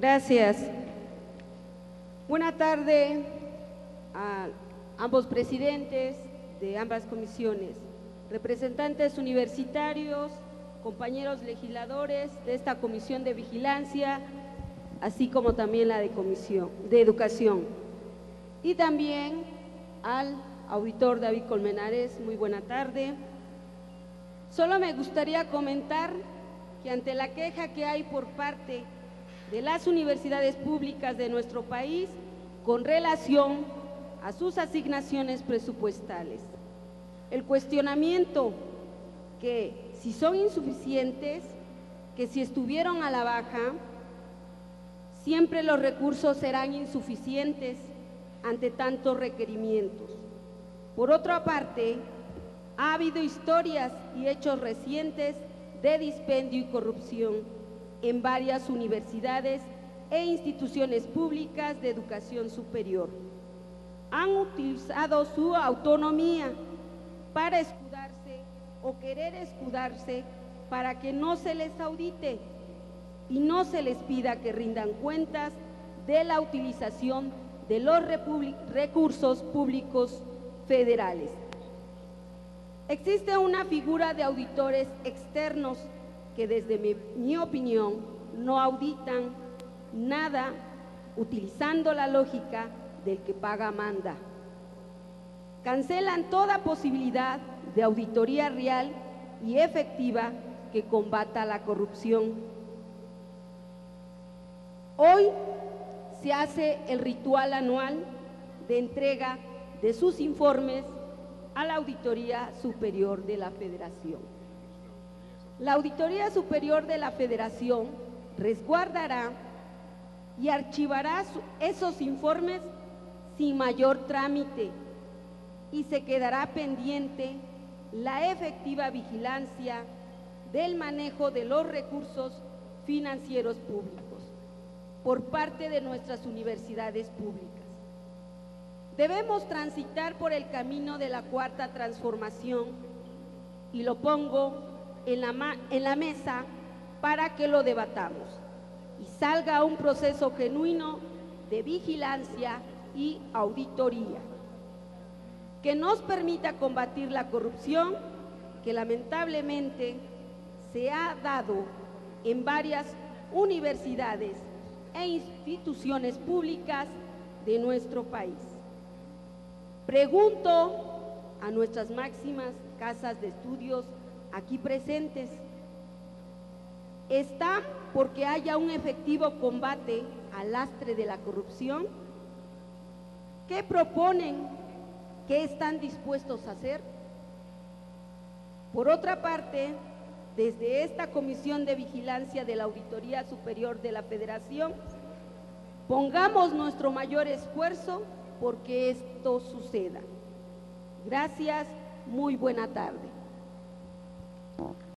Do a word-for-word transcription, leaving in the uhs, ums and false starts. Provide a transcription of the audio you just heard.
Gracias. Buenas tardes a ambos presidentes de ambas comisiones, representantes universitarios, compañeros legisladores de esta comisión de vigilancia, así como también la de comisión de educación. Y también al auditor David Colmenares, muy buena tarde. Solo me gustaría comentar que ante la queja que hay por parte de las universidades públicas de nuestro país con relación a sus asignaciones presupuestales, el cuestionamiento que si son insuficientes, que si estuvieron a la baja, siempre los recursos serán insuficientes ante tantos requerimientos. Por otra parte, ha habido historias y hechos recientes de dispendio y corrupción en varias universidades e instituciones públicas de educación superior. Han utilizado su autonomía para escudarse o querer escudarse para que no se les audite y no se les pida que rindan cuentas de la utilización de los recursos públicos federales. Existe una figura de auditores externos que desde mi, mi opinión no auditan nada utilizando la lógica del que paga manda. Cancelan toda posibilidad de auditoría real y efectiva que combata la corrupción. Hoy se hace el ritual anual de entrega de sus informes a la Auditoría Superior de la Federación. La Auditoría Superior de la Federación resguardará y archivará esos informes sin mayor trámite y se quedará pendiente la efectiva vigilancia del manejo de los recursos financieros públicos por parte de nuestras universidades públicas. Debemos transitar por el camino de la cuarta transformación y lo pongo En la, ma en la mesa para que lo debatamos y salga un proceso genuino de vigilancia y auditoría que nos permita combatir la corrupción que lamentablemente se ha dado en varias universidades e instituciones públicas de nuestro país. Pregunto a nuestras máximas casas de estudios aquí presentes, ¿está porque haya un efectivo combate al lastre de la corrupción? ¿Qué proponen? ¿Qué están dispuestos a hacer? Por otra parte, desde esta Comisión de Vigilancia de la Auditoría Superior de la Federación, pongamos nuestro mayor esfuerzo porque esto suceda. Gracias, muy buena tarde.